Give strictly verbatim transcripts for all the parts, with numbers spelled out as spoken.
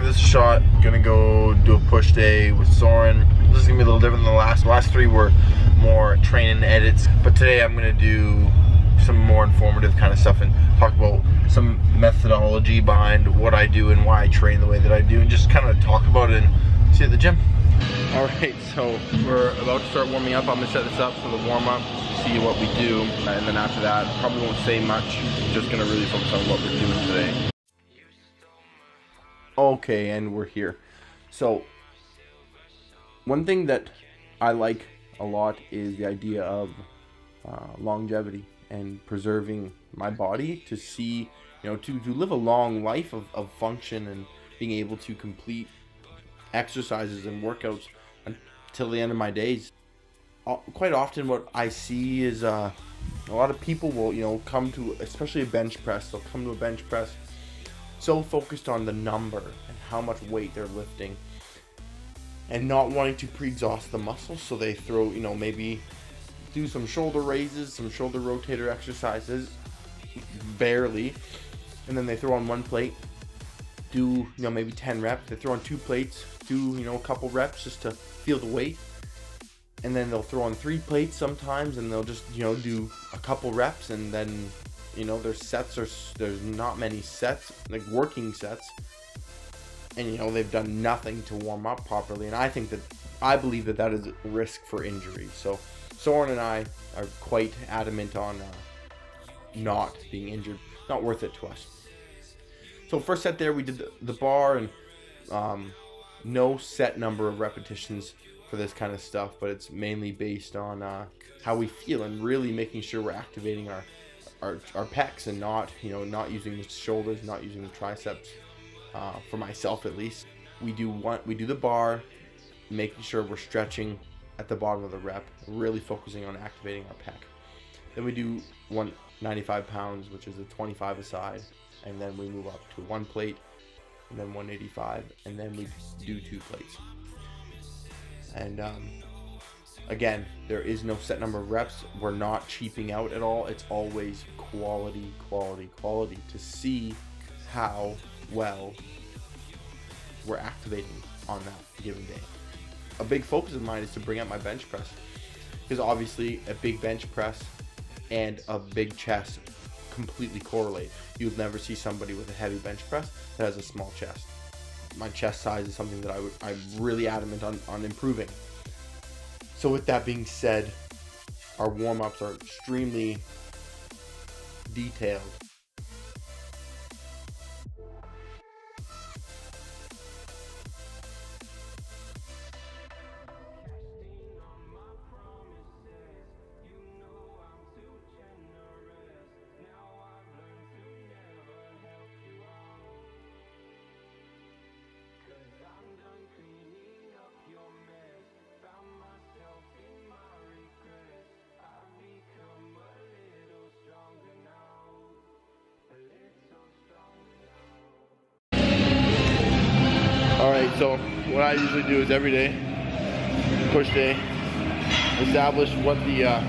let's give this a shot. Gonna go do a push day with Soren. This is gonna be a little different than the last. The last three were more training edits, but today I'm gonna do some more informative kind of stuff and talk about some methodology behind what I do and why I train the way that I do, and just kind of talk about it and see you at the gym. All right, so we're about to start warming up. I'm gonna set this up for the warm up, see what we do, and then after that, probably won't say much. Just gonna really focus on what we're doing today. Okay, and we're here. So one thing that I like a lot is the idea of uh, longevity and preserving my body to see, you know, to, to live a long life of, of function and being able to complete exercises and workouts until the end of my days. Quite often what I see is uh, a lot of people will, you know, come to, especially a bench press, they'll come to a bench press so focused on the number and how much weight they're lifting and not wanting to pre-exhaust the muscle, so they throw, you know, maybe do some shoulder raises, some shoulder rotator exercises, barely, and then they throw on one plate, do, you know, maybe ten reps, they throw on two plates, do, you know, a couple reps just to feel the weight, and then they'll throw on three plates sometimes, and they'll just, you know, do a couple reps, and then, you know, their sets are, there's not many sets, like working sets, and, you know, they've done nothing to warm up properly, and I think that, I believe that that is a risk for injury. So Soren and I are quite adamant on uh, not being injured. Not worth it to us. So first set there, we did the, the bar, and um, no set number of repetitions for this kind of stuff, but it's mainly based on uh, how we feel and really making sure we're activating our, our, our pecs and not, you know, not using the shoulders, not using the triceps. Uh, for myself, at least, we do want, we do the bar, making sure we're stretching at the bottom of the rep, really focusing on activating our pec. Then we do one ninety-five pounds, which is a twenty-five a side, and then we move up to one plate, and then one eighty-five, and then we do two plates. And um, again, there is no set number of reps. We're not cheaping out at all. It's always quality, quality, quality to see how well we're activating on that given day. A big focus of mine is to bring up my bench press, because obviously a big bench press and a big chest completely correlate. You'd never see somebody with a heavy bench press that has a small chest. My chest size is something that I would, I'm really adamant on, on improving. So with that being said, our warm-ups are extremely detailed. Alright, so what I usually do is every day, push day, establish what the uh,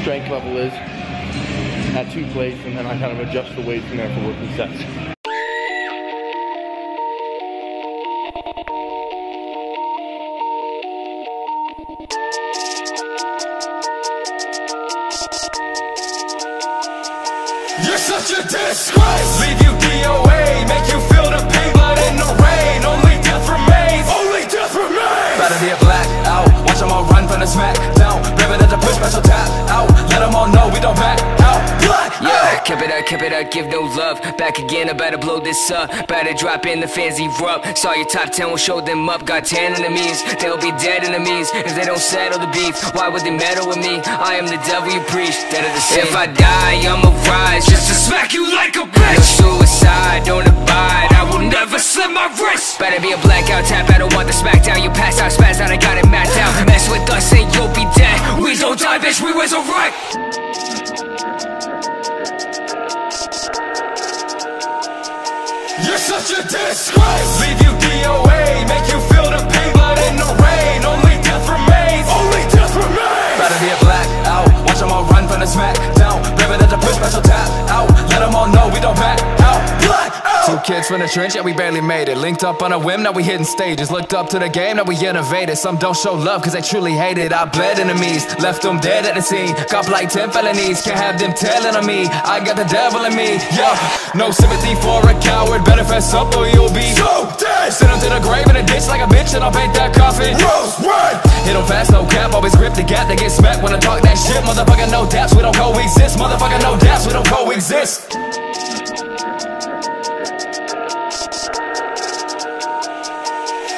strength level is at two plates, and then I kind of adjust the weight from there for working sets. You're such a disgrace. Leave you D O A, make you feel the pain, blood in the rain. Only death remains, only death remains. Better be a blackout, watch them all run from the smackdown. Ribbon at the push, special tap out. Let them all know we don't back out. Blackout. Yeah, keep it up, keep it up, give no love. Back again, I better blow this up. Better drop in, the fans erupt. Saw your top ten, we'll show them up. Got ten enemies, they'll be dead enemies. If they don't settle the beef, why would they meddle with me? I am the devil you preach, that are the same. If I die, I'ma rise, just to smack you like a bitch. No suicide, don't abide, I will never slit my wrist. Better be a blackout, tap, I don't want the smackdown. You pass out, spaz out, I got it mapped out. Mess with us and you'll be dead. We don't die, bitch, we resurrect. You're such a disgrace. Leave you D O A, make you feel the pain, blood in the rain. Only death remains, only death remains. Better be a blackout, watch them all run from the smackdown. Ribbon at the push, special tap out. Let them all know we don't back out. Black out. Two kids Six from the trench, yeah, we barely made it. Linked up on a whim, now we hitting stages. Looked up to the game, now we innovated. Some don't show love cause they truly hate it. I bled enemies, left them dead at the scene. Cop like ten felonies, can't have them telling on me. I got the devil in me, yeah. No sympathy for a coward, better fess up or you'll be so dead. Send them to the grave in a ditch like a bitch and I'll paint that coffin rose red. Hit them fast, no cap, always grip the gap. They get smacked when I talk that shit. Motherfucker, no daps, we don't coexist. Motherfucker, no daps, we don't coexist.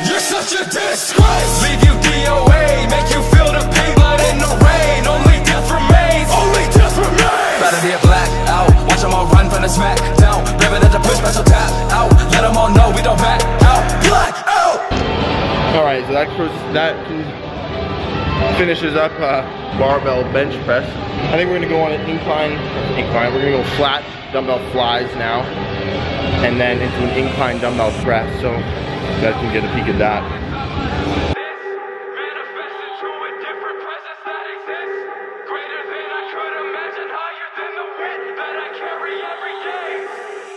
You're such a disgrace. Leave you D O A, make you feel the pain, blood in the rain. Only death remains. Only death remains. Better be a blackout. Watch them all run from the smack down. Blame it at the push, special tap out. Let them all know we don't back out. Blackout. All right, so that that finishes up uh, barbell bench press. I think we're gonna go on an incline. Incline. We're gonna go flat dumbbell flies now, and then into an incline dumbbell press. So. You guys can get a peek at that.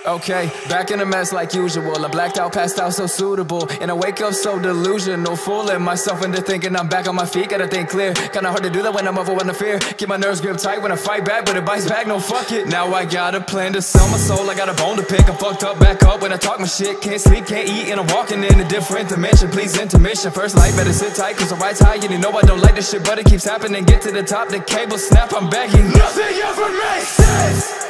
Okay, back in a mess like usual. I blacked out, passed out, so suitable. And I wake up so delusional, fooling myself into thinking I'm back on my feet. Gotta think clear, kinda hard to do that when I'm overwhelmed with fear. Keep my nerves gripped tight when I fight back, but it bites back, no fuck it. Now I got a plan to sell my soul, I got a bone to pick. I'm fucked up, back up when I talk my shit. Can't sleep, can't eat, and I'm walking in a different dimension. Please intermission, first light, better sit tight, cause I rise high. And you know I don't like this shit, but it keeps happening. Get to the top, the cable snap, I'm begging. Nothing ever makes sense.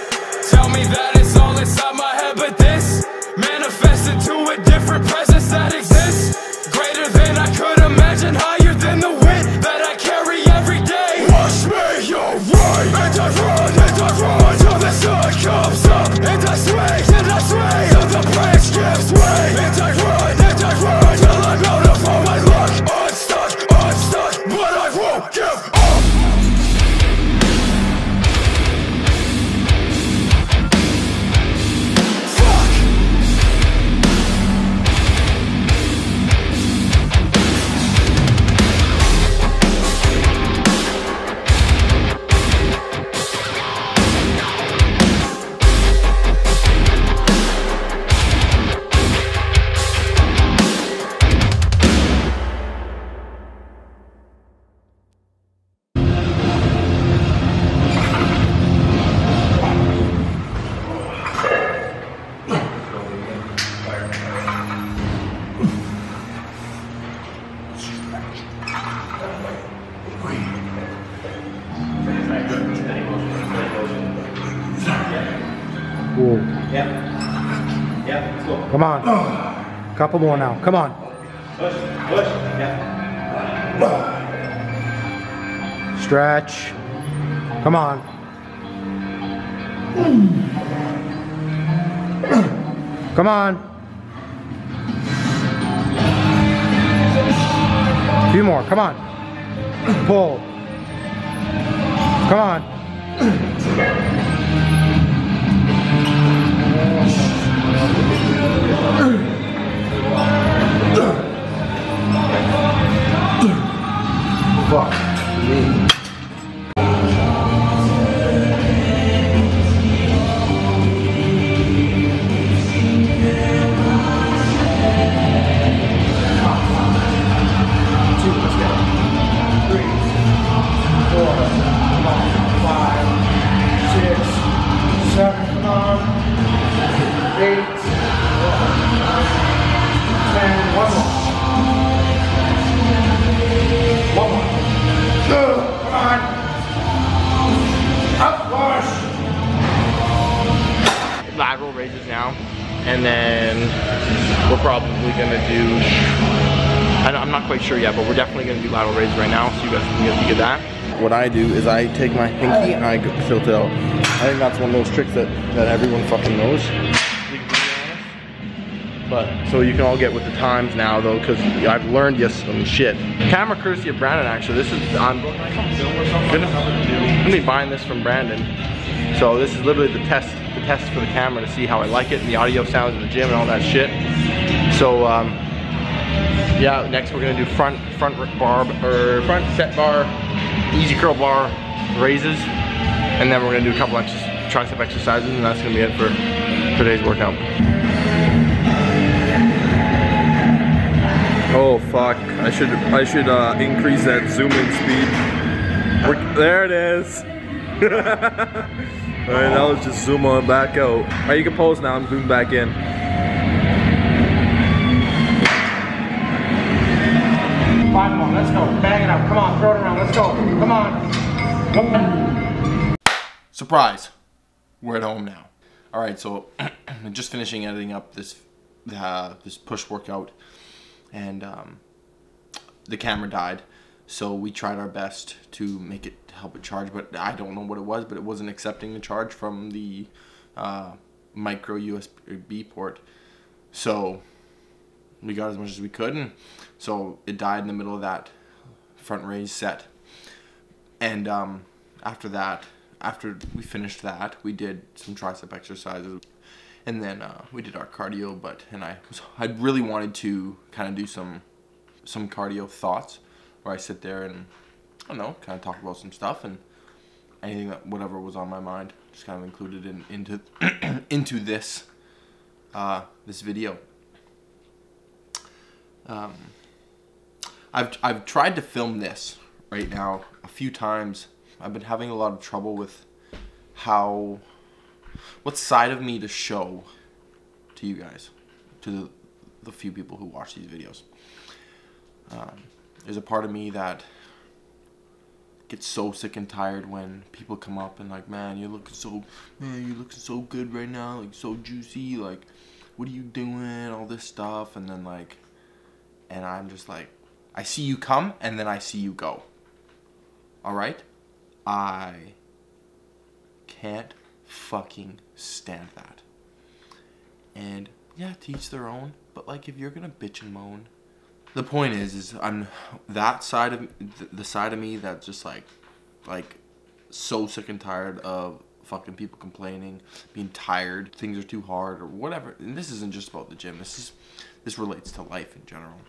Tell me that it's all inside my head, but this manifests into a different presence that exists. Greater than I could imagine, higher than the wind that I carry every day. Wash me away, and I run, and I run, till the sun comes up, and I sway, and I sway, till the branch gives way, and I run, and I run, till I'm out of all my luck. Unstuck, unstuck, but I won't give up. Come on. Couple more now. Come on. Push, push. Yeah. Stretch. Come on. Come on. A few more. Come on. Pull. Come on. Fuck me. And then we're probably gonna do, I don't, I'm not quite sure yet, but we're definitely gonna do lateral raises right now, so you guys can get to get that. What I do is I take my pinky and I tilt it out. I think that's one of those tricks that, that everyone fucking knows. But, so you can all get with the times now though, because I've learned yes some shit. Camera courtesy of Brandon actually. This is, I'm gonna, gonna be buying this from Brandon. So this is literally the test. Test for the camera to see how I like it and the audio sounds in the gym and all that shit. So um, yeah, next we're gonna do front front bar or front set bar, easy curl bar raises, and then we're gonna do a couple extra tricep exercises, and that's gonna be it for today's workout. fuck. I should I should uh, increase that zoom in speed. We're, there it is. Alright, now let's just zoom on back out. Alright, you can pause now and zoom back in. Five more, let's go. Bang it up. Come on, throw it around. Let's go. Come on. Come on. Surprise. We're at home now. Alright, so I'm just finishing editing up this uh, this push workout, and um, the camera died, so we tried our best to make it to help it charge, but I don't know what it was, but it wasn't accepting the charge from the uh, micro U S B port. So we got as much as we could, and so it died in the middle of that front raise set. And um, after that, after we finished that, we did some tricep exercises, and then uh, we did our cardio. But and I, was, I really wanted to kind of do some, some cardio thoughts, where I sit there and I don't know, kind of talk about some stuff and anything that whatever was on my mind, just kind of included in into into this, uh, this video. Um, I've I've tried to film this right now a few times. I've been having a lot of trouble with how, what side of me to show to you guys, to the, the few people who watch these videos. Um, there's a part of me that gets so sick and tired when people come up and like, man, you're looking so, man, you're looking so good right now, like so juicy, like, what are you doing, all this stuff, and then like, and I'm just like, I see you come and then I see you go. All right? I can't fucking stand that. And yeah, to each their own, but like if you're gonna bitch and moan, the point is is I'm that side of the side of me that's just like like so sick and tired of fucking people complaining, being tired, things are too hard or whatever. And this isn't just about the gym, this is this relates to life in general.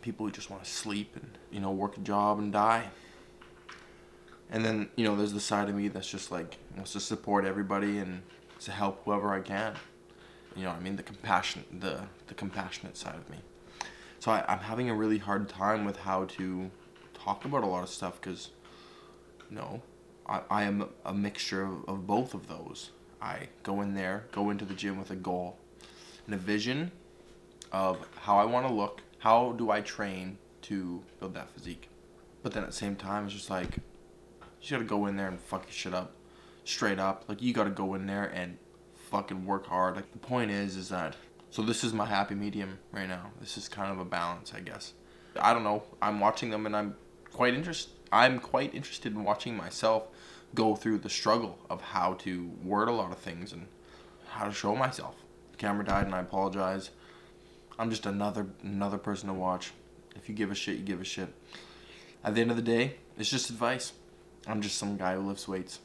People who just want to sleep and, you know, work a job and die. And then, you know, there's the side of me that's just like, wants to support everybody and to help whoever I can. You know what I mean? The compassion, the, the compassionate side of me. So I, I'm having a really hard time with how to talk about a lot of stuff because, you know, I, I am a mixture of, of both of those. I go in there, go into the gym with a goal and a vision of how I want to look, how do I train to build that physique. But then at the same time, it's just like, you gotta go in there and fuck your shit up, straight up. Like you gotta go in there and fucking work hard. Like the point is, is that so this is my happy medium right now. This is kind of a balance, I guess. I don't know. I'm watching them, and I'm quite interest. I'm quite interested in watching myself go through the struggle of how to word a lot of things and how to show myself. The camera died, and I apologize. I'm just another another person to watch. If you give a shit, you give a shit. At the end of the day, it's just advice. I'm just some guy who lifts weights.